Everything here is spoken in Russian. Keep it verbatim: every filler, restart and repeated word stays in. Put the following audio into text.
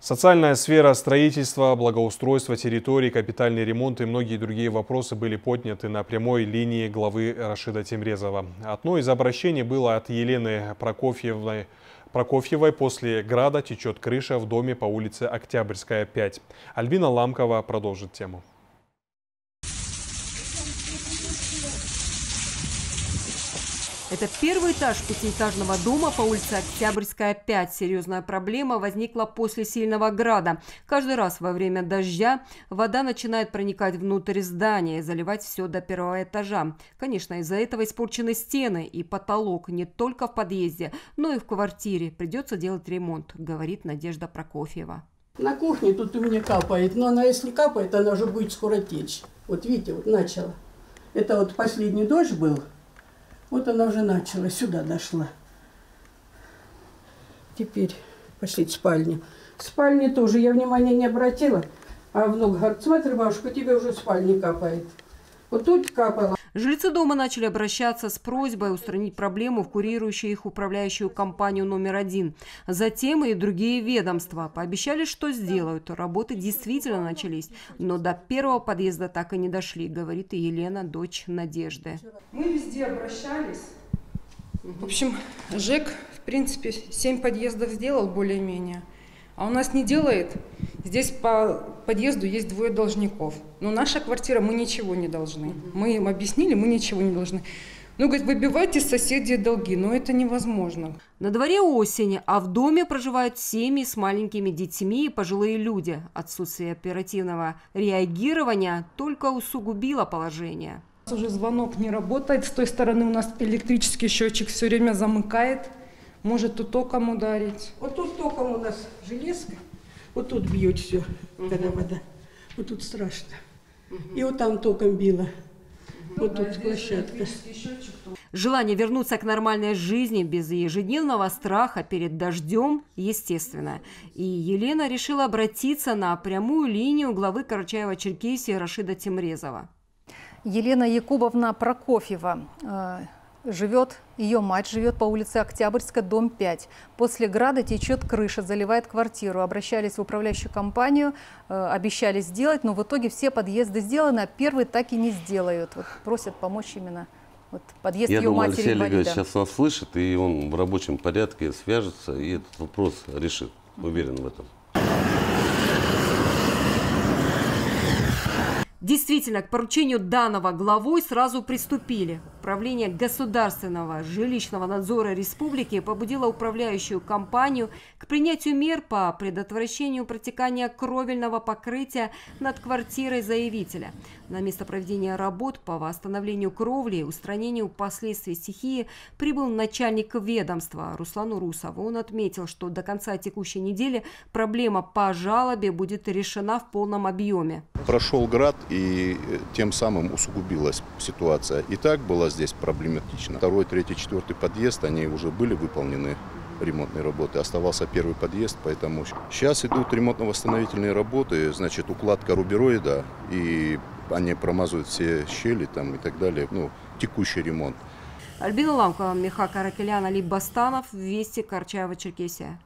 Социальная сфера, строительства, благоустройство территорий, капитальный ремонт и многие другие вопросы были подняты на прямой линии главы Рашида Темрезова. Одно из обращений было от Елены Прокофьевой. Прокофьевой после града течет крыша в доме по улице Октябрьская, пять. Альбина Ламкова продолжит тему. Это первый этаж пятиэтажного дома по улице Октябрьская, пять. Серьезная проблема возникла после сильного града. Каждый раз во время дождя вода начинает проникать внутрь здания и заливать все до первого этажа. Конечно, из-за этого испорчены стены и потолок не только в подъезде, но и в квартире. Придется делать ремонт, говорит Надежда Прокофьева. На кухне тут у меня капает, но она если капает, она уже будет скоро течь. Вот видите, вот начала. Это вот последний дождь был. Вот она уже начала, сюда дошла. Теперь пошли в спальню. В спальне тоже я внимания не обратила. А внук говорит, смотри, бабушка, тебе уже в спальне капает. Вот тут капала. Жильцы дома начали обращаться с просьбой устранить проблему в курирующую их управляющую компанию номер один. Затем и другие ведомства пообещали, что сделают. Работы действительно начались, но до первого подъезда так и не дошли, говорит и Елена, дочь Надежды. Мы везде обращались. В общем, ЖЭК, в принципе, семь подъездов сделал более-менее, а у нас не делает. Здесь по подъезду есть двое должников. Но наша квартира, мы ничего не должны. Мы им объяснили, мы ничего не должны. Ну, говорит, выбивайте соседей долги, но это невозможно. На дворе осень, а в доме проживают семьи с маленькими детьми и пожилые люди. Отсутствие оперативного реагирования только усугубило положение. Уже звонок не работает, с той стороны у нас электрический счетчик все время замыкает. Может тут током ударить. Вот тут током у нас железка. Вот тут бьет все, когда вода. Вот тут страшно. И вот там током било. Вот тут площадка. Желание вернуться к нормальной жизни без ежедневного страха перед дождем естественно. И Елена решила обратиться на прямую линию главы Карачаево-Черкесии Рашида Темрезова. Елена Якубовна Прокофьева. Живет, ее мать живет по улице Октябрьская, дом пять. После града течет крыша, заливает квартиру. Обращались в управляющую компанию, э, обещали сделать, но в итоге все подъезды сделаны, а первый так и не сделают. Вот, просят помочь именно вот, подъезд Я ее думаю, матери. Алексей Легович сейчас нас слышит, и он в рабочем порядке свяжется и этот вопрос решит. Уверен в этом. Действительно, к поручению данного главой сразу приступили. Управление государственного жилищного надзора республики побудило управляющую компанию к принятию мер по предотвращению протекания кровельного покрытия над квартирой заявителя. На место проведения работ по восстановлению кровли и устранению последствий стихии прибыл начальник ведомства Руслан Урусов. Он отметил, что до конца текущей недели проблема по жалобе будет решена в полном объеме. Прошел град, и тем самым усугубилась ситуация. И так была здесь проблематично. Второй, третий, четвертый подъезд, они уже были выполнены, ремонтные работы. Оставался первый подъезд, поэтому сейчас идут ремонтно-восстановительные работы, значит, укладка рубероида, и они промазывают все щели там и так далее, ну, текущий ремонт. Альбина Ламкова, Михаил Карапелян, Али Бастанов, Вести, Карачаево-Черкесия.